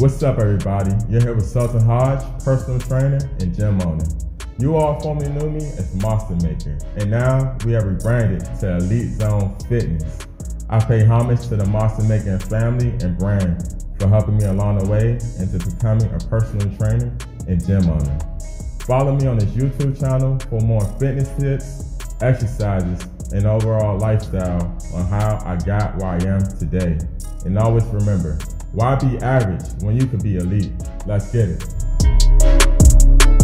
What's up, everybody? You're here with Selton Hodge, personal trainer and gym owner. You all formerly knew me as Monster Maker, and now we have rebranded to Elite Zone Fitness. I pay homage to the Monster Maker family and brand for helping me along the way into becoming a personal trainer and gym owner. Follow me on this YouTube channel for more fitness tips, exercises, and overall lifestyle on how I got where I am today. And always remember, why be average when you could be elite? Let's get it.